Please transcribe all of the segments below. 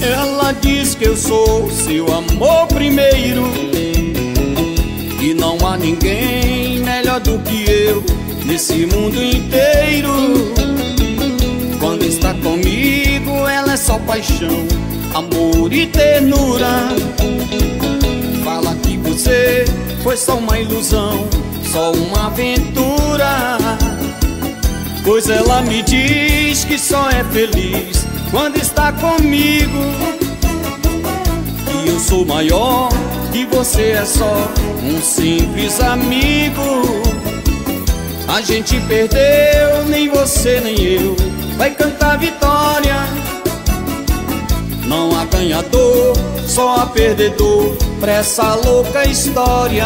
Ela diz que eu sou seu amor primeiro, e não há ninguém melhor do que eu nesse mundo inteiro. Quando está comigo ela é só paixão, amor e ternura. Fala que você foi só uma ilusão, só uma aventura, pois ela me diz que só é feliz quando está comigo. E eu sou maior e você é só um simples amigo. A gente perdeu, nem você nem eu vai cantar vitória. Não há ganhador, só há perdedor pra essa louca história.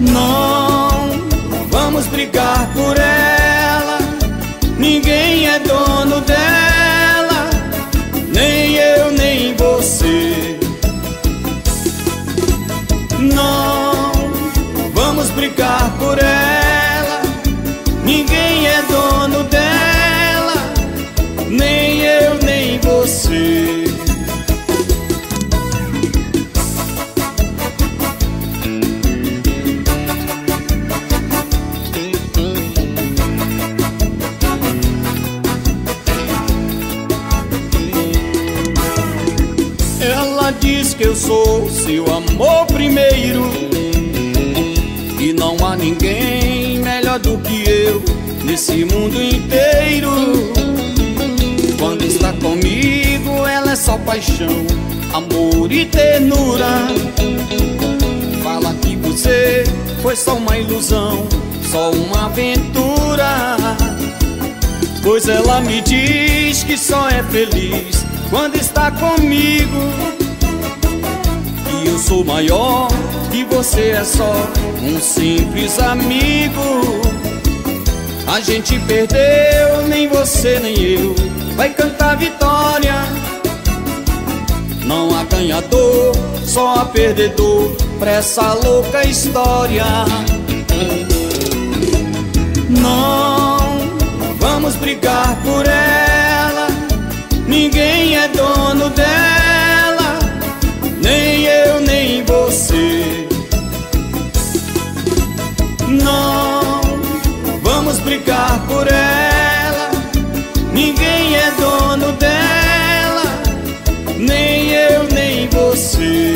Não vamos brigar por ela, ninguém é dono dela, nem eu nem você. Não vamos brigar por ela, ninguém é dono dela, nem eu nem você. Diz que eu sou seu amor primeiro, e não há ninguém melhor do que eu nesse mundo inteiro. Quando está comigo ela é só paixão, amor e ternura. Fala que você foi só uma ilusão, só uma aventura, pois ela me diz que só é feliz quando está comigo. Eu sou maior e você é só um simples amigo. A gente perdeu, nem você nem eu vai cantar vitória. Não há ganhador, só há perdedor pra essa louca história. Não vamos brigar por ela, ninguém é dono dela, nem eu nem você. Não vamos brigar por ela, ninguém é dono dela, nem eu nem você.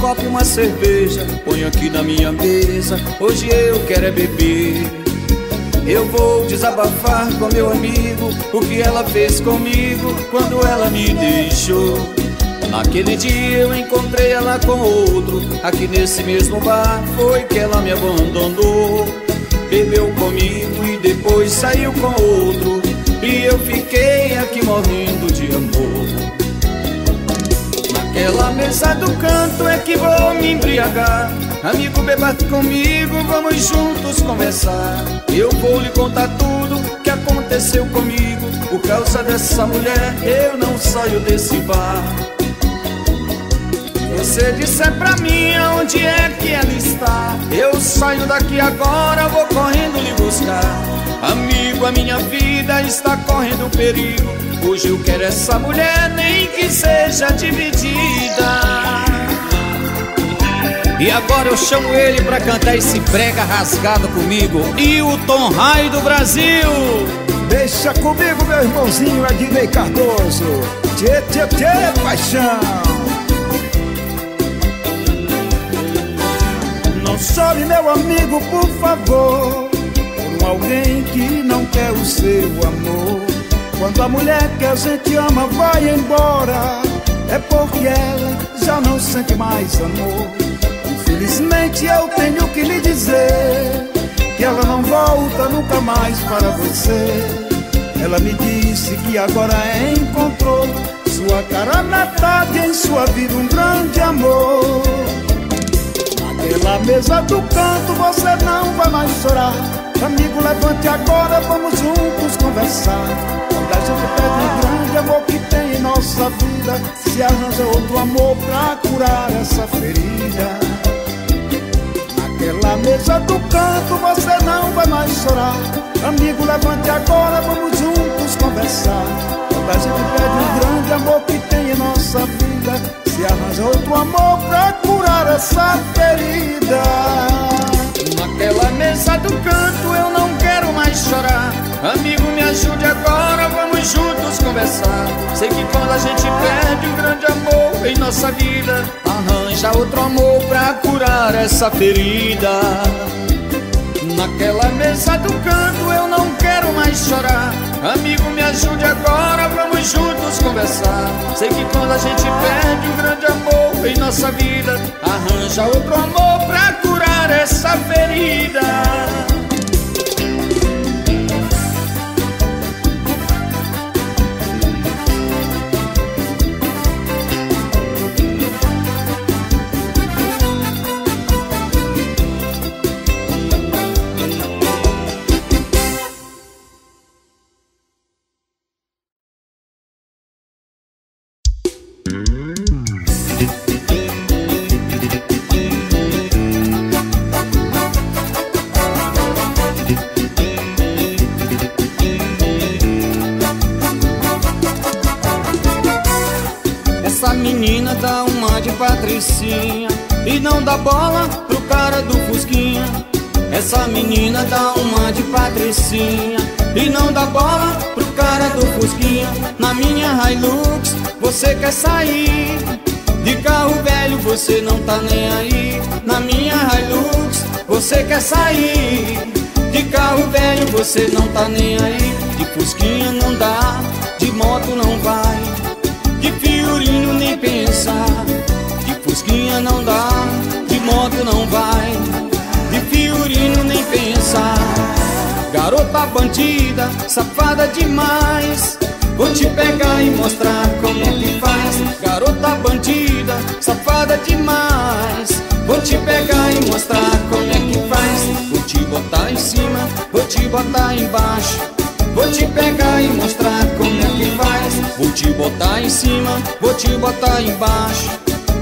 Copo, uma cerveja, ponho aqui na minha mesa, hoje eu quero é beber. Eu vou desabafar com meu amigo o que ela fez comigo quando ela me deixou. Naquele dia eu encontrei ela com outro, aqui nesse mesmo bar foi que ela me abandonou. Bebeu comigo e depois saiu com outro, e eu fiquei aqui morrendo de amor. Naquela mesa do canto é que vou me embriagar. Amigo, beba comigo, vamos juntos conversar. Eu vou lhe contar tudo que aconteceu comigo. Por causa dessa mulher eu não saio desse bar. Você disser pra mim onde é que ela está, eu saio daqui agora, vou correndo lhe buscar. Amigo, a minha vida está correndo perigo, hoje eu quero essa mulher, nem que seja dividida. E agora eu chamo ele pra cantar esse brega rasgado comigo, e o Tom Raio do Brasil. Deixa comigo, meu irmãozinho Edney Cardoso. Tchê, tchê, tchê, paixão. Não chore, meu amigo, por favor, por alguém que não quer o seu amor. Quando a mulher que a gente ama vai embora, é porque ela já não sente mais amor. Infelizmente eu tenho que lhe dizer que ela não volta nunca mais para você. Ela me disse que agora encontrou sua cara metade, em sua vida um grande amor. Naquela mesa do canto você não vai mais chorar. Amigo, levante agora, vamos juntos conversar. Quando a gente perde um grande amor que tem em nossa vida, se arranja outro amor pra curar essa ferida. Naquela mesa do canto você não vai mais chorar. Amigo, levante agora, vamos juntos conversar. Quando a gente perde um grande amor que tem em nossa vida, se arranja outro amor pra curar essa ferida. Naquela mesa do canto eu não quero mais chorar. Amigo, me ajude agora, vamos juntos conversar. Sei que quando a gente perde um grande amor em nossa vida, arranja outro amor pra curar essa ferida. Naquela mesa do canto eu não quero mais chorar. Amigo, me ajude agora, vamos juntos conversar. Sei que quando a gente perde um grande amor em nossa vida, arranja outro amor pra curar essa ferida. E não dá bola pro cara do Fusquinha. Essa menina dá uma de patricinha e não dá bola pro cara do Fusquinha. Na minha Hilux você quer sair, de carro velho você não tá nem aí. Na minha Hilux você quer sair, de carro velho você não tá nem aí. De Fusquinha não dá, de moto não vai, de Fiorinho nem pensar. Fusquinha não dá, de moto não vai, de Fiorinho nem pensar. Garota bandida, safada demais, vou te pegar e mostrar como é que faz. Garota bandida, safada demais, vou te pegar e mostrar como é que faz. Vou te botar em cima, vou te botar embaixo, vou te pegar e mostrar como é que faz. Vou te botar em cima, vou te botar embaixo,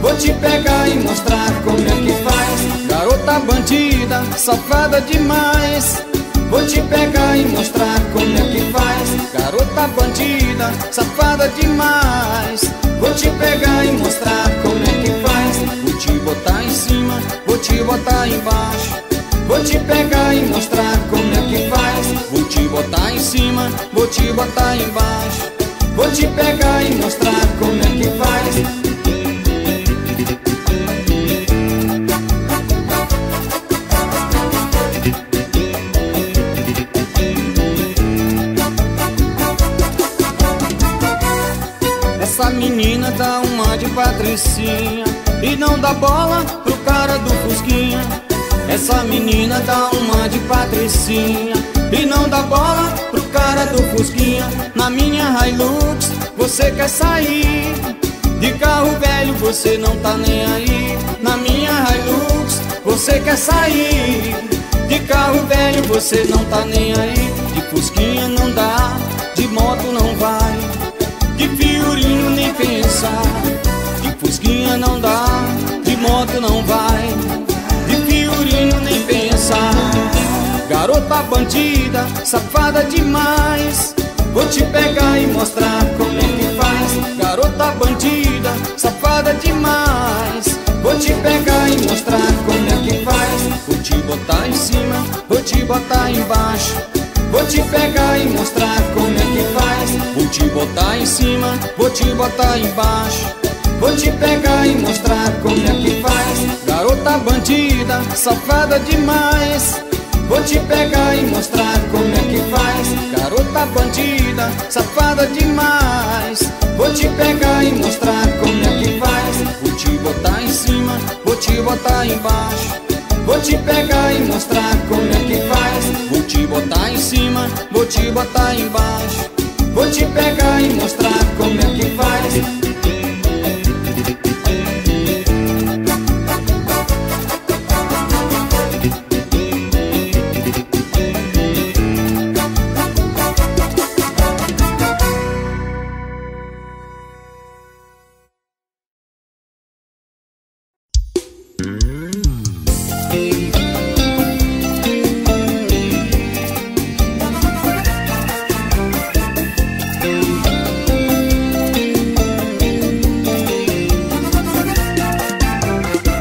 vou te pegar e mostrar como é que faz. Garota bandida, safada demais, vou te pegar e mostrar como é que faz. Garota bandida, safada demais, vou te pegar e mostrar como é que faz. Vou te botar em cima, vou te botar embaixo, vou te pegar e mostrar como é que faz. Vou te botar em cima, vou te botar embaixo, vou te pegar e mostrar como é que faz. Essa menina dá uma de patricinha e não dá bola pro cara do Fusquinha. Essa menina dá uma de patricinha e não dá bola pro cara do Fusquinha. Na minha Hilux você quer sair, de carro velho você não tá nem aí. Na minha Hilux você quer sair, de carro velho você não tá nem aí. De Fusquinha não dá, de moto não vai, de Fiorinho nem pensar. De Fusquinha não dá, de moto não vai, de Fiorinho nem pensar. Garota bandida, safada demais, vou te pegar e mostrar como é que faz. Garota bandida, safada demais, vou te pegar e mostrar como é que faz. Vou te botar em cima, vou te botar embaixo, vou te pegar e mostrar como é que faz. Vou te botar em cima, vou te botar embaixo, vou te pegar e mostrar como é que faz. Garota bandida, safada demais, vou te pegar e mostrar como é que faz. Garota bandida, safada demais, vou te pegar e mostrar como é que faz. sentar embaixo, vou te pegar e mostrar como é que faz. Vou te botar em cima, vou te botar embaixo, vou te pegar e mostrar como é que faz.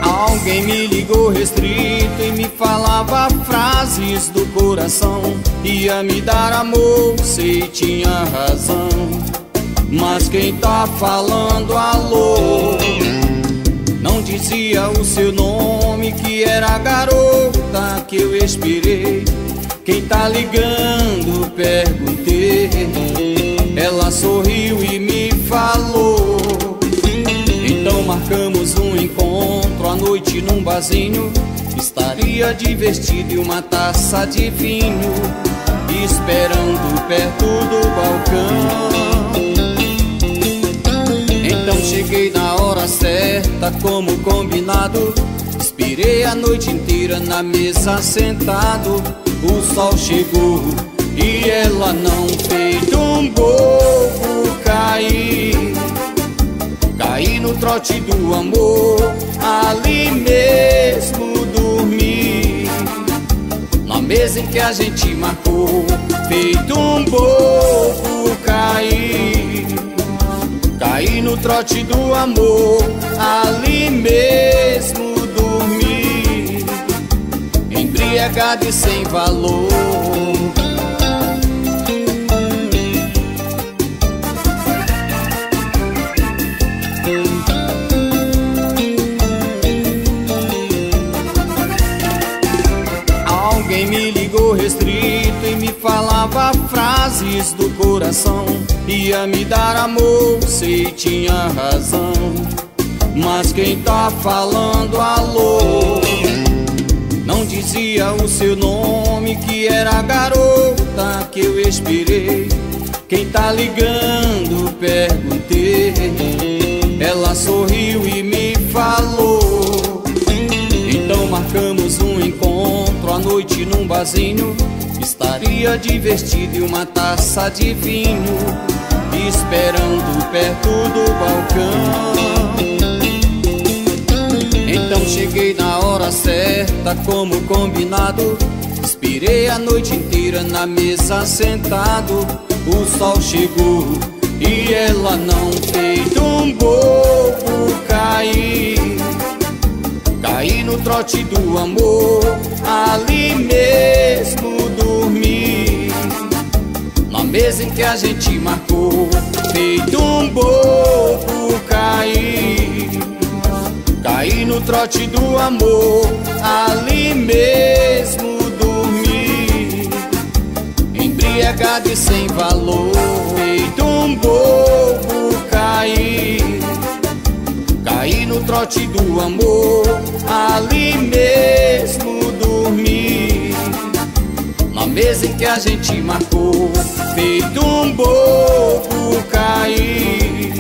Alguém me ligou restrito e me falava frases do coração, ia me dar amor, sei, tinha razão. Mas quem tá falando alô não dizia o seu nome, que era a garota que eu esperei. Quem tá ligando, perguntei. Ela sorriu e me falou, então marcamos um encontro à noite num barzinho. Estaria divertido e uma taça de vinho, esperando perto do balcão. Então cheguei na hora certa, como combinado. Esperei a noite inteira na mesa sentado. O sol chegou e ela não fez um bobo cair. Caí no trote do amor, ali mesmo dormi, na mesa em que a gente marcou. Feito um bobo caí, caí no trote do amor, ali mesmo dormi, embriagado e sem valor. Alguém me ligou restrito e me falava frases do coração, ia me dar amor, sei, tinha razão. Mas quem tá falando alô não dizia o seu nome, que era a garota que eu esperei. Quem tá ligando, perguntei. Ela sorriu e me falou, então marcamos um encontro à noite num barzinho. Estaria divertido e uma taça de vinho, esperando perto do balcão. Então cheguei na hora certa, como combinado. Esperei a noite inteira na mesa sentado. O sol chegou e ela não fez um bobo cair. Caí no trote do amor, ali mesmo dormi, na mesa em que a gente marcou. Feito um bobo caí, caí no trote do amor, ali mesmo dormi, embriagado e sem valor. Feito um bobo caí, caí no trote do amor, ali mesmo dormi, na mesa em que a gente marcou. Feito um bobo caí,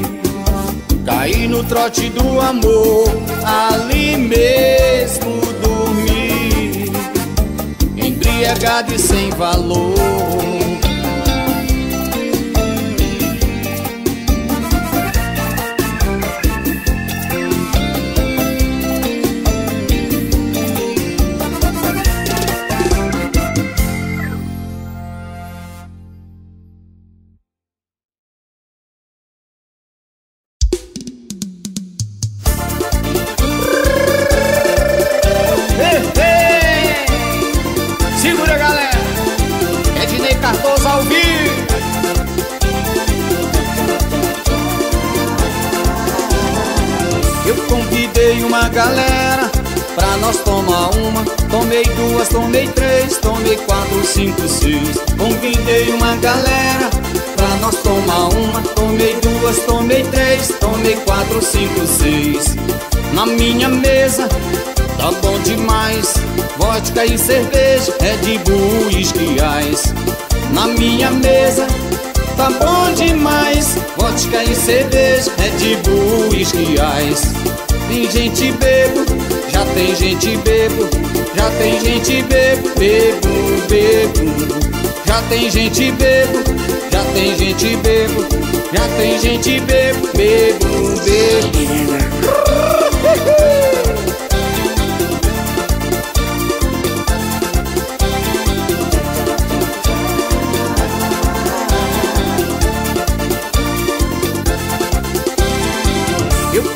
caí no trote do amor, ali mesmo dormi, embriagado e sem valor. Convidei uma galera pra nós tomar uma. Tomei duas, tomei três, tomei quatro, cinco, seis. Na minha mesa tá bom demais. Vodka e cerveja, Red Bull e esquiais. Na minha mesa, tá bom demais. Vodka e cerveja, Red Bull e esquiais. Tem gente bebo, já tem gente bebo. Já tem gente bebo, bebo, bebo. Já tem gente bebo, já tem gente bebo. Já tem gente bebo, bebo, bebo.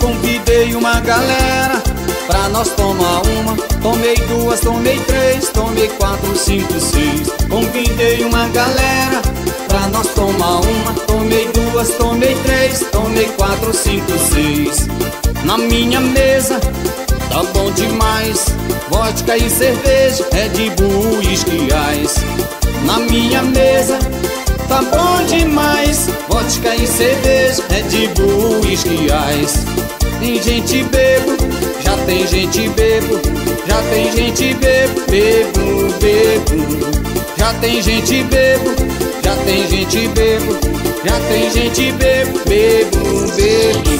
Convidei uma galera pra nós tomar uma. Tomei duas, tomei três, tomei quatro, cinco, seis. Convidei uma galera pra nós tomar uma. Tomei duas, tomei três, tomei quatro, cinco, seis. Na minha mesa, tá bom demais. Vodka e cerveja, Red Bull e esquiais. Na minha mesa, tá bom demais. Vodka e cerveja, Red Bull e esquiais. Tem gente bebo, já tem gente bebo. Já tem gente bebo, bebo, bebo. Já tem gente bebo, já tem gente bebo. Já tem gente bebo, bebo, bebo.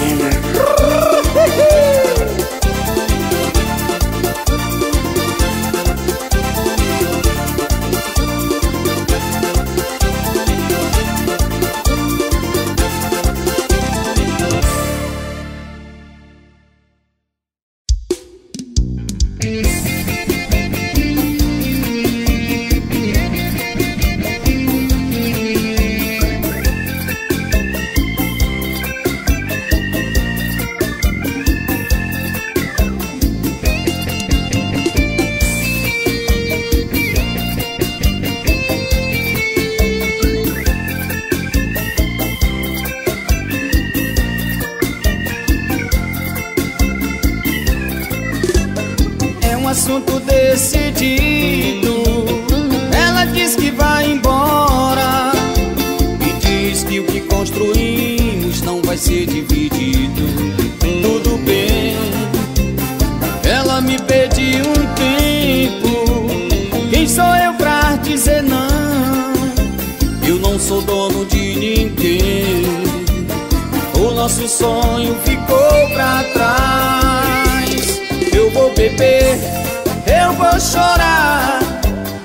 Você pode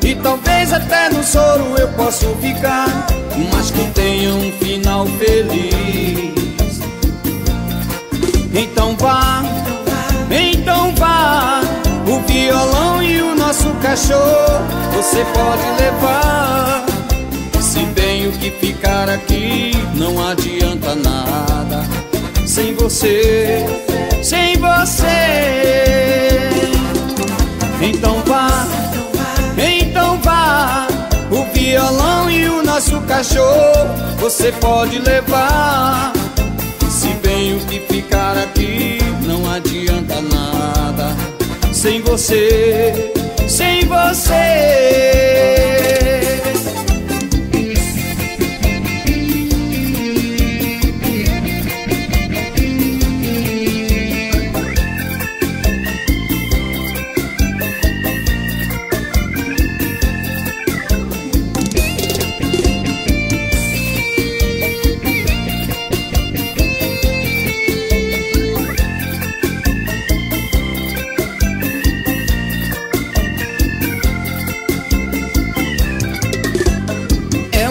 levar. Se tenho que ficar aqui, não adianta nada. Sem você, sem você. Então vá, então vá. O violão e o nosso cachorro, você pode levar. Se tenho que ficar aqui, não adianta nada. Sem você, sem você.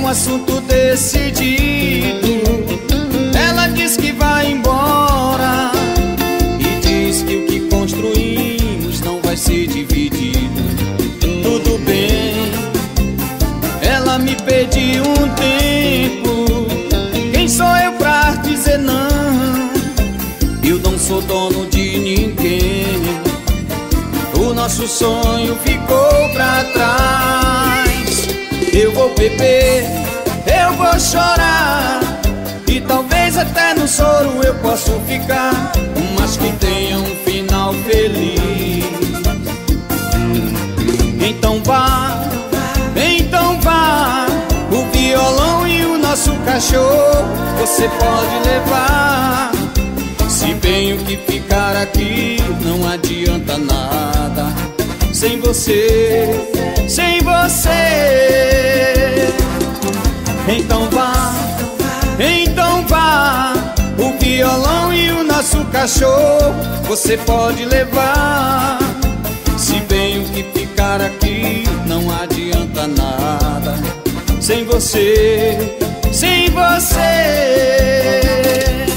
Assunto decidido. Ela diz que vai embora e diz que o que construímos não vai ser dividido. Tudo bem. Ela me pediu um tempo. Quem sou eu pra dizer não? Eu não sou dono de ninguém. O nosso sonho ficou pra trás. Eu vou beber, eu vou chorar, e talvez até no soro eu possa ficar, mas que tenha um final feliz. Então vá, o violão e o nosso cachorro, você pode levar. Se tenho que ficar aqui, não adianta nada. Sem você, sem você. Então vá, então vá, o violão e o nosso cachorro você pode levar. Se bem que ficar aqui não adianta nada. Sem você, sem você.